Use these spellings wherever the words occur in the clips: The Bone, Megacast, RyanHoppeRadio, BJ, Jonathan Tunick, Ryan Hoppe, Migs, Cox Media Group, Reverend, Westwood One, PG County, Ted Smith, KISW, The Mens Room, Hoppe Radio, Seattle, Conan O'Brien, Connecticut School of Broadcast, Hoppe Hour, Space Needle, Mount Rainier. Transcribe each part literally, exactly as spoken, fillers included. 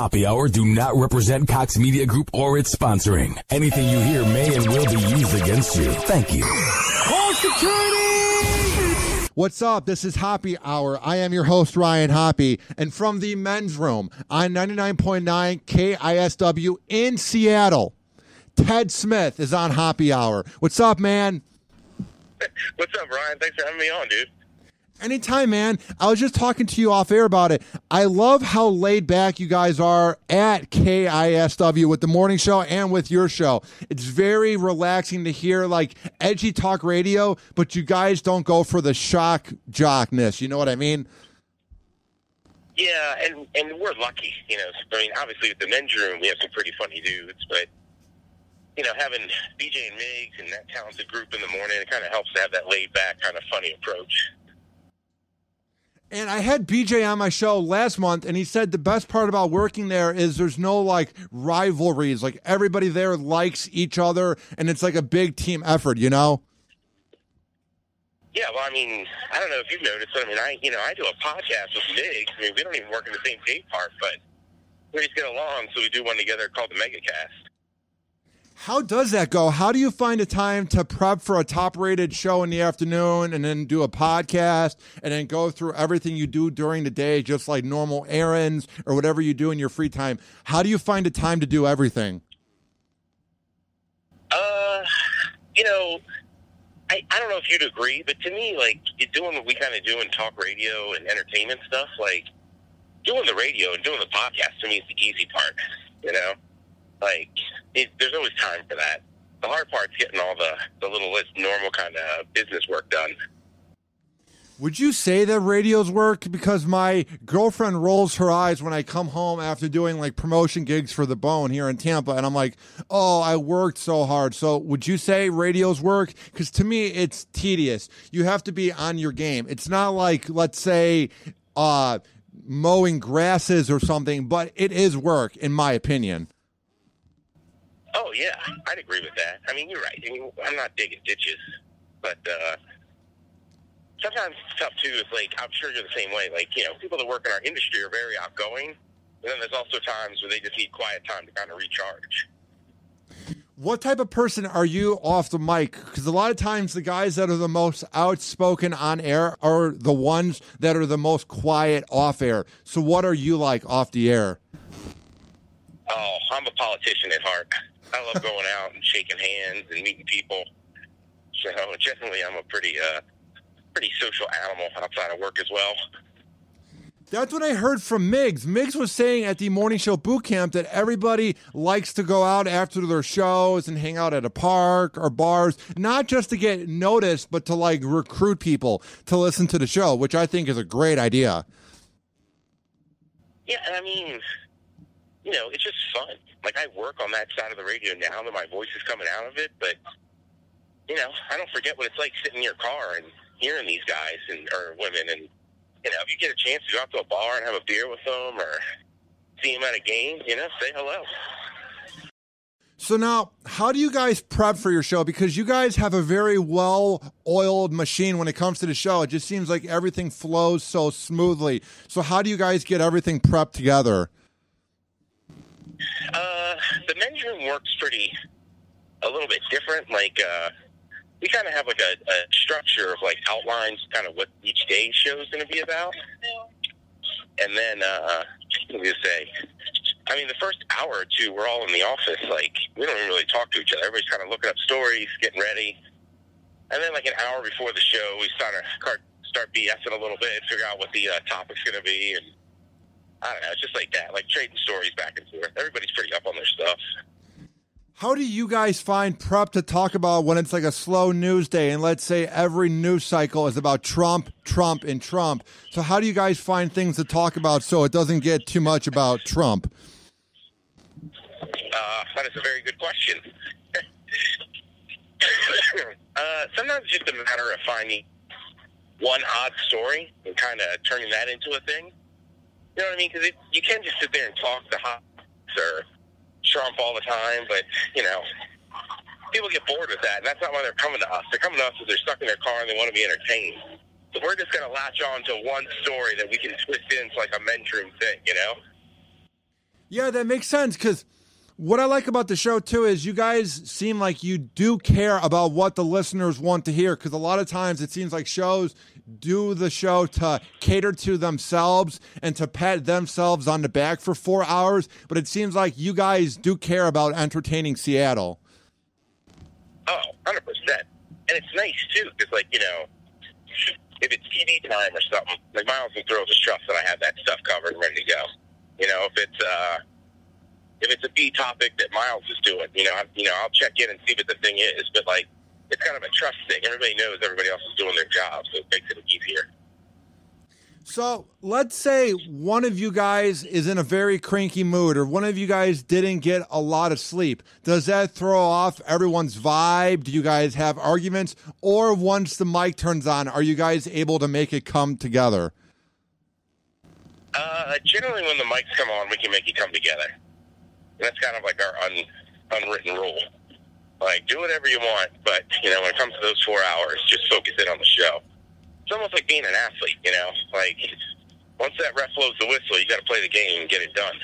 Happy Hour do not represent Cox Media Group or its sponsoring. Anything you hear may and will be used against you. Thank you. All security! What's up? This is Happy Hour. I am your host, Ryan Hoppe, and from the Men's Room on ninety-nine point nine K I S W in Seattle, Ted Smith is on Happy Hour. What's up, man? What's up, Ryan? Thanks for having me on, dude. Anytime, man. I was just talking to you off air about it. I love how laid back you guys are at K I S W with the morning show and with your show. It's very relaxing to hear, like, edgy talk radio, but you guys don't go for the shock jockness. You know what I mean? Yeah, and, and we're lucky, you know. I mean, obviously, with the Men's Room, we have some pretty funny dudes, but, you know, having B J and Migs and that talented group in the morning, it kind of helps to have that laid back, kind of funny approach. And I had B J on my show last month, and he said the best part about working there is there's no, like, rivalries. Like, everybody there likes each other, and it's like a big team effort, you know? Yeah, well, I mean, I don't know if you've noticed, but I mean, I, you know, I do a podcast with Migs. I mean, we don't even work in the same day part, but we just get along, so we do one together called the Megacast. How does that go? How do you find a time to prep for a top-rated show in the afternoon and then do a podcast and then go through everything you do during the day, just like normal errands or whatever you do in your free time? How do you find a time to do everything? Uh, you know, I, I don't know if you'd agree, but to me, like, you're doing what we kind of do in talk radio and entertainment stuff, like, doing the radio and doing the podcast, to me, is the easy part, you know? Like, it, there's always time for that. The hard part's getting all the, the little normal kind of business work done. Would you say that radio's work? Because my girlfriend rolls her eyes when I come home after doing, like, promotion gigs for The Bone here in Tampa, and I'm like, oh, I worked so hard. So would you say radio's work? Because to me, it's tedious. You have to be on your game. It's not like, let's say, uh, mowing grasses or something, but it is work, in my opinion. Oh, yeah, I'd agree with that. I mean, you're right. I mean, I'm not digging ditches, but uh, sometimes it's tough, too. It's like, I'm sure you're the same way. Like, you know, people that work in our industry are very outgoing, and then there's also times where they just need quiet time to kind of recharge. What type of person are you off the mic? Because a lot of times the guys that are the most outspoken on air are the ones that are the most quiet off air. So what are you like off the air? Oh, I'm a politician at heart. I love going out and shaking hands and meeting people. So generally, I'm a pretty, uh, pretty social animal outside of work as well. That's what I heard from Migs. Migs was saying at the morning show boot camp that everybody likes to go out after their shows and hang out at a park or bars, not just to get noticed, but to, like, recruit people to listen to the show, which I think is a great idea. Yeah, I mean, you know, it's just fun. Like, I work on that side of the radio now that my voice is coming out of it, but, you know, I don't forget what it's like sitting in your car and hearing these guys and or women. And, you know, if you get a chance to go out to a bar and have a beer with them or see them at a game, you know, say hello. So now, how do you guys prep for your show? Because you guys have a very well-oiled machine when it comes to the show. It just seems like everything flows so smoothly. So how do you guys get everything prepped together? Uh, the Men's Room works pretty, a little bit different. Like, uh, we kind of have, like, a, a structure of, like, outlines, kind of what each day's show's going to be about. And then, uh, let me just say, I mean, the first hour or two, we're all in the office. Like, we don't even really talk to each other. Everybody's kind of looking up stories, getting ready. And then, like, an hour before the show, we start, a, start BSing a little bit, figure out what the uh, topic's going to be, and I don't know, it's just like that, like trading stories back and forth. Everybody's pretty up on their stuff. How do you guys find prep to talk about when it's like a slow news day, and let's say every news cycle is about Trump, Trump, and Trump? So how do you guys find things to talk about so it doesn't get too much about Trump? Uh, that is a very good question. uh, sometimes it's just a matter of finding one odd story and kind of turning that into a thing. You know what I mean? Because you can just sit there and talk to Hoppe or Trump all the time, but, you know, people get bored with that, and that's not why they're coming to us. They're coming to us because they're stuck in their car and they want to be entertained. So we're just going to latch on to one story that we can twist into, like, a Men's Room thing, you know? Yeah, that makes sense, because what I like about the show, too, is you guys seem like you do care about what the listeners want to hear, because a lot of times it seems like shows do the show to cater to themselves and to pat themselves on the back for four hours, but it seems like you guys do care about entertaining Seattle. Oh, one hundred percent. And it's nice, too, because, like, you know, if it's T V time or something, like, Miles and Thrills is trust that I have that stuff covered and ready to go. You know, if it's uh, if it's a B topic that Miles is doing, you know, I, you know, I'll check in and see what the thing is. But like, it's kind of a trust thing. Everybody knows everybody else is doing their job, so it makes it easier. So let's say one of you guys is in a very cranky mood, or one of you guys didn't get a lot of sleep. Does that throw off everyone's vibe? Do you guys have arguments, or once the mic turns on, are you guys able to make it come together? Uh, generally when the mics come on, we can make it come together. And that's kind of like our un, unwritten rule. Like, do whatever you want, but, you know, when it comes to those four hours, just focus in on the show. It's almost like being an athlete, you know? Like, once that ref blows the whistle, you got to play the game and get it done.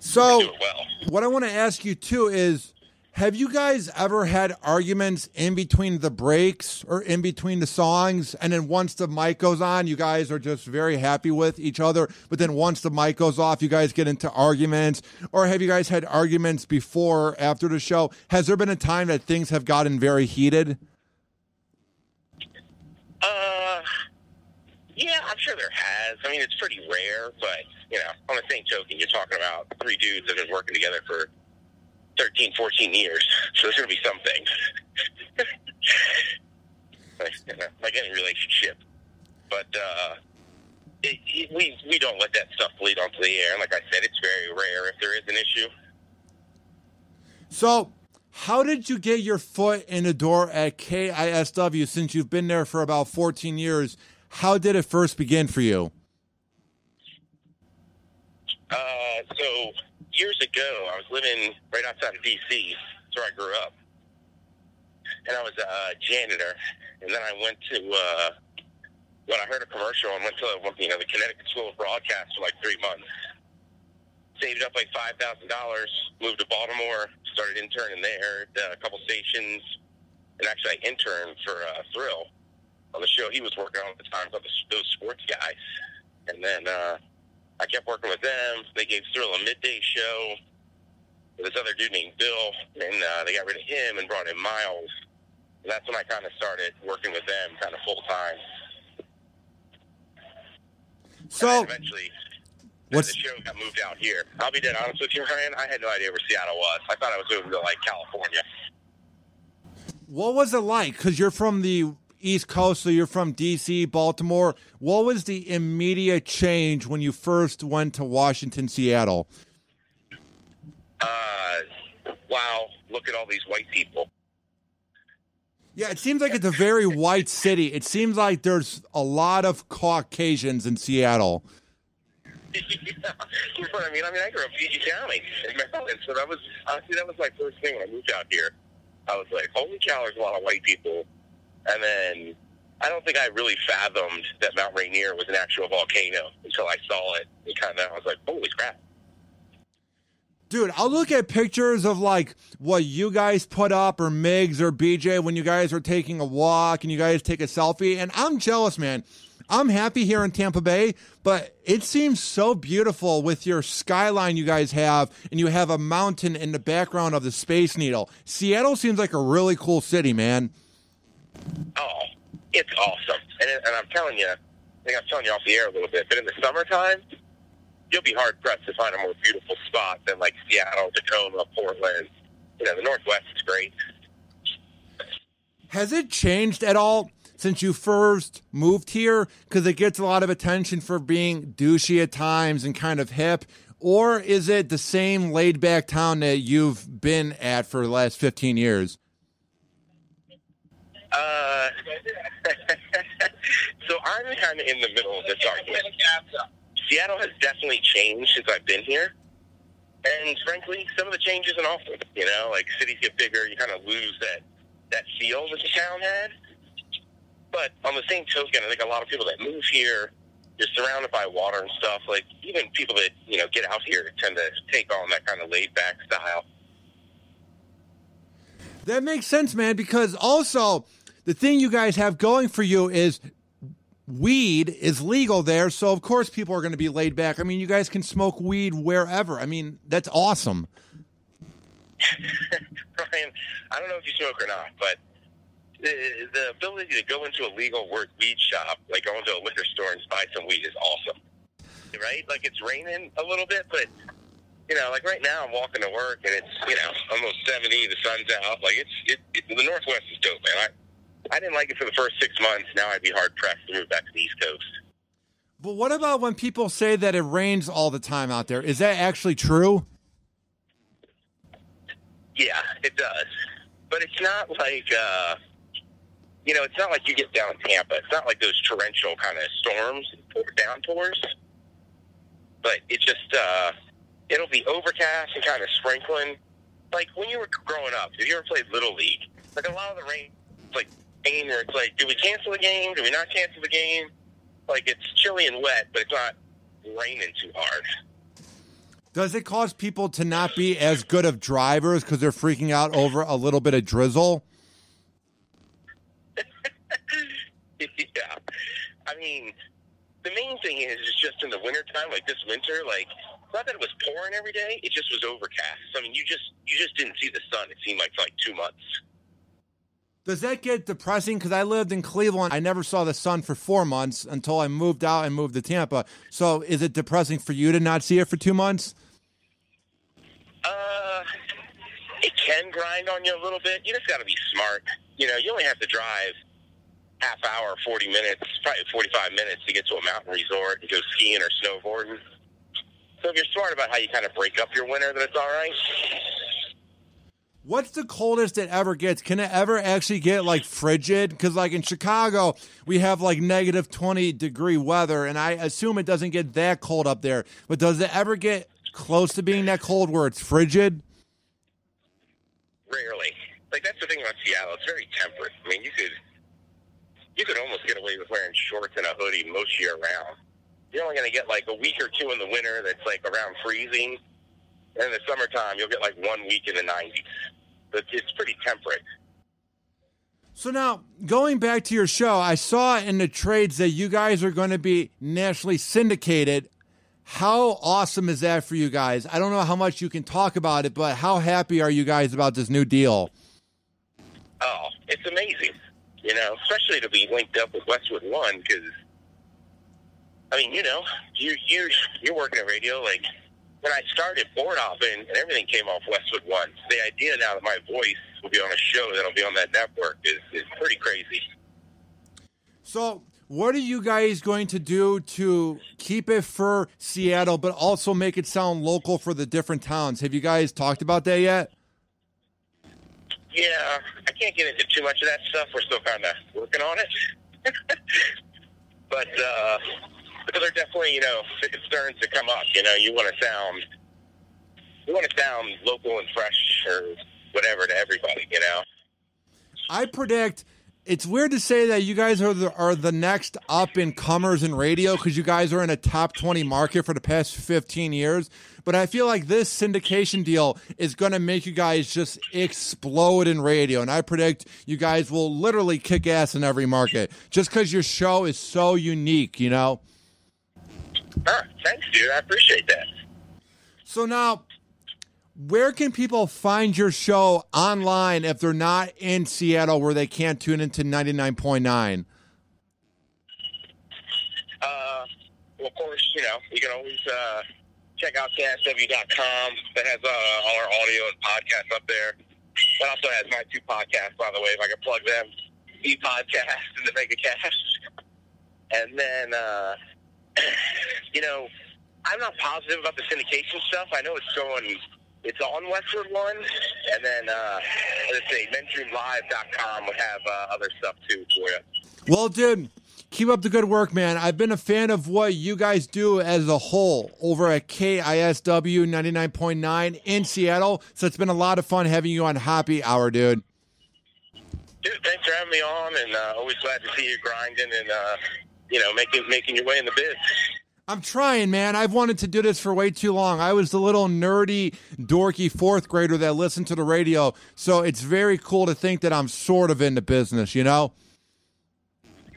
So, do it well. What I want to ask you, too, is have you guys ever had arguments in between the breaks or in between the songs, and then once the mic goes on, you guys are just very happy with each other, but then once the mic goes off, you guys get into arguments? Or have you guys had arguments before or after the show? Has there been a time that things have gotten very heated? Uh, yeah, I'm sure there has. I mean, it's pretty rare, but, you know, on the same token, you're talking about three dudes that have been working together for thirteen, fourteen years, so there's going to be something. like, you know, like any relationship. But uh, it, it, we we don't let that stuff bleed onto the air. And like I said, it's very rare if there is an issue. So how did you get your foot in the door at K I S W since you've been there for about fourteen years? How did it first begin for you? Uh, so... Years ago, I was living right outside of D C That's where I grew up. And I was a janitor. And then I went to, uh, when I heard a commercial, and went to, you know, the Connecticut School of Broadcast for like three months. Saved up like five thousand dollars, moved to Baltimore, started interning there at a couple stations. And actually, I interned for uh, Thrill on the show he was working on at the time, about those sports guys. And then, uh, I kept working with them. They gave Thrill a midday show with this other dude named Bill, and uh, they got rid of him and brought in Miles. And that's when I kind of started working with them kind of full-time. So eventually, what's... the show got moved out here. I'll be dead honest with you, Ryan. I had no idea where Seattle was. I thought I was moving to, like, California. What was it like? Because you're from the East Coast, so you're from D C, Baltimore. What was the immediate change when you first went to Washington, Seattle? Uh, wow, look at all these white people. Yeah, it seems like it's a very white city. It seems like there's a lot of Caucasians in Seattle. Yeah, you know what I mean? I mean, I grew up in P G County in Maryland, so that was, honestly, that was my first thing when I moved out here. I was like, holy cow, there's a lot of white people. And then I don't think I really fathomed that Mount Rainier was an actual volcano until I saw it. And kind of, I was like, holy crap. Dude, I'll look at pictures of, like, what you guys put up, or Migs or B J, when you guys are taking a walk and you guys take a selfie. And I'm jealous, man. I'm happy here in Tampa Bay, but it seems so beautiful with your skyline you guys have, and you have a mountain in the background of the Space Needle. Seattle seems like a really cool city, man. Oh, it's awesome. And, and I'm telling you, I think I'm telling you off the air a little bit, but in the summertime, you'll be hard-pressed to find a more beautiful spot than, like, Seattle, Tacoma, Portland. You know, the Northwest is great. Has it changed at all since you first moved here? Because it gets a lot of attention for being douchey at times and kind of hip. Or is it the same laid-back town that you've been at for the last fifteen years? Uh, so I'm kind of in the middle of this argument. Seattle has definitely changed since I've been here. And frankly, some of the changes in Austin, you know, like cities get bigger, you kind of lose that, that feel that the town had. But on the same token, I think a lot of people that move here, you're surrounded by water and stuff. Like, even people that, you know, get out here tend to take on that kind of laid-back style. That makes sense, man, because also the thing you guys have going for you is weed is legal there, so of course people are going to be laid back. I mean, you guys can smoke weed wherever. I mean, that's awesome. Ryan, I don't know if you smoke or not, but the, the ability to go into a legal work weed shop, like go into a liquor store and buy some weed, is awesome, right? Like, it's raining a little bit, but... You know, like right now I'm walking to work and it's, you know, almost seventy, the sun's out. Like, it's, it, it, the Northwest is dope, man. I, I didn't like it for the first six months. Now I'd be hard-pressed to move back to the East Coast. But what about when people say that it rains all the time out there? Is that actually true? Yeah, it does. But it's not like, uh, you know, it's not like you get down in Tampa. It's not like those torrential kind of storms and downpours. But it's just... uh it'll be overcast and kind of sprinkling. Like, when you were growing up, if you ever played Little League, like, a lot of the rain, like, rain, or it's like, do we cancel the game? Do we not cancel the game? Like, it's chilly and wet, but it's not raining too hard. Does it cause people to not be as good of drivers because they're freaking out over a little bit of drizzle? Yeah. I mean, the main thing is, is just in the wintertime, like this winter, like, it's not that it was pouring every day. It just was overcast. I mean, you just you just didn't see the sun, it seemed like, for like two months. Does that get depressing? Because I lived in Cleveland. I never saw the sun for four months until I moved out and moved to Tampa. So is it depressing for you to not see it for two months? Uh, it can grind on you a little bit. You just got to be smart. You know, you only have to drive half hour, forty minutes, probably forty-five minutes to get to a mountain resort and go skiing or snowboarding. So if you're smart about how you kind of break up your winter, then it's all right. What's the coldest it ever gets? Can it ever actually get, like, frigid? Because, like, in Chicago, we have, like, negative twenty-degree weather, and I assume it doesn't get that cold up there. But does it ever get close to being that cold where it's frigid? Rarely. Like, that's the thing about Seattle. It's very temperate. I mean, you could, you could almost get away with wearing shorts and a hoodie most year round. You're only going to get, like, a week or two in the winter that's, like, around freezing. And in the summertime, you'll get, like, one week in the nineties. But it's pretty temperate. So now, going back to your show, I saw in the trades that you guys are going to be nationally syndicated. How awesome is that for you guys? I don't know how much you can talk about it, but how happy are you guys about this new deal? Oh, it's amazing. You know, especially to be linked up with Westwood One, because... I mean, you know, you, you, you're working at radio. Like, when I started board hopping and everything came off Westwood One, the idea now that my voice will be on a show that'll be on that network is, is pretty crazy. So what are you guys going to do to keep it for Seattle but also make it sound local for the different towns? Have you guys talked about that yet? Yeah, I can't get into too much of that stuff. We're still kind of working on it. But, uh... because there are definitely, you know, concerns that come up. You know, you want to sound, you want to sound local and fresh or whatever to everybody. You know, I predict it's weird to say that you guys are the, are the next up and comers in radio because you guys are in a top twenty market for the past fifteen years. But I feel like this syndication deal is going to make you guys just explode in radio. And I predict you guys will literally kick ass in every market just because your show is so unique, you know? Huh, thanks, dude. I appreciate that. So now, where can people find your show online if they're not in Seattle where they can't tune into ninety-nine point nine? Uh, well, of course, you know, you can always uh, check out K I S W dot com. That has uh, all our audio and podcasts up there. That also has my two podcasts, by the way, if I can plug them. The podcast and the Megacast. And then... Uh, you know, I'm not positive about the syndication stuff. I know it's going, it's on Westwood One, and then uh, let's say Mens Room Live dot com would have uh, other stuff too for you. Well, dude, keep up the good work, man. I've been a fan of what you guys do as a whole over at K I S W ninety-nine point nine in Seattle. So it's been a lot of fun having you on Hoppe Hour, dude. Dude, thanks for having me on, and uh, always glad to see you grinding and. Uh, you know, making making your way in the biz. I'm trying, man. I've wanted to do this for way too long. I was the little nerdy, dorky fourth grader that listened to the radio, so it's very cool to think that I'm sort of in the business, you know?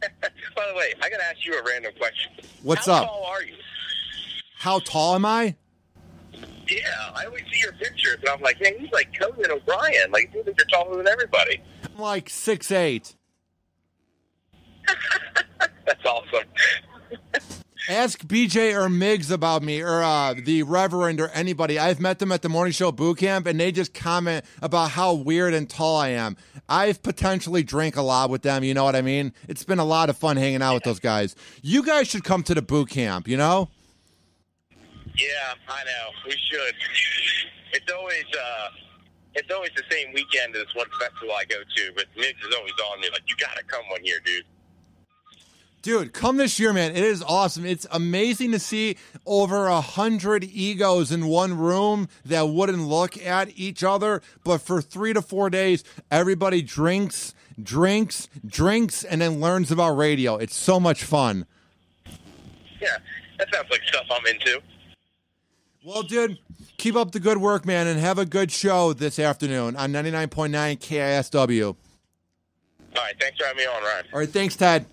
By the way, I got to ask you a random question. What's How up? How tall are you? How tall am I? Yeah, I always see your pictures, and I'm like, man, he's like Conan O'Brien. Like, you think you're taller than everybody. I'm like six eight. That's awesome. Ask B J or Migs about me, or uh, the Reverend, or anybody. I've met them at the morning show boot camp, and they just comment about how weird and tall I am. I've potentially drank a lot with them, you know what I mean? It's been a lot of fun hanging out with those guys. You guys should come to the boot camp, you know? Yeah, I know. We should. It's always uh, it's always the same weekend as one festival I go to, but Migs is always on me, like, you got to come one year, dude. Dude, come this year, man. It is awesome. It's amazing to see over a hundred egos in one room that wouldn't look at each other. But for three to four days, everybody drinks, drinks, drinks, and then learns about radio. It's so much fun. Yeah, that sounds like stuff I'm into. Well, dude, keep up the good work, man, and have a good show this afternoon on ninety-nine point nine K I S W. All right, thanks for having me on, Ryan. All right, thanks, Ted.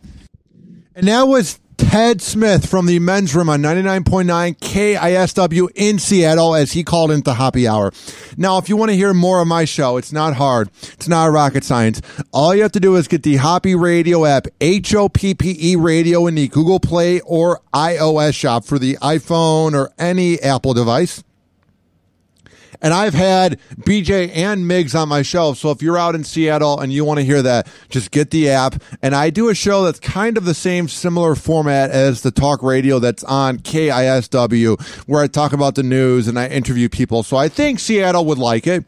And that was Ted Smith from the Men's Room on ninety-nine point nine K I S W in Seattle, as he called into Hoppe Hour. Now, if you want to hear more of my show, it's not hard. It's not rocket science. All you have to do is get the Hoppe Radio app, H O P P E Radio, in the Google Play or iOS shop for the iPhone or any Apple device. And I've had B J and Migs on my show, so if you're out in Seattle and you want to hear that, just get the app. And I do a show that's kind of the same similar format as the talk radio that's on K I S W, where I talk about the news and I interview people. So I think Seattle would like it.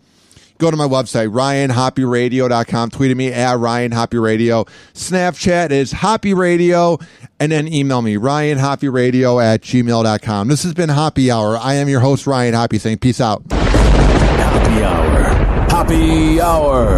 Go to my website, Ryan Hoppe Radio dot com. Tweet at me at Ryan Hoppe Radio. Snapchat is Hoppe Radio. And then email me, RyanHoppeRadio at gmail dot com. This has been Hoppe Hour. I am your host, Ryan Hoppe, saying peace out. Hoppe Hour. Hoppe Hour.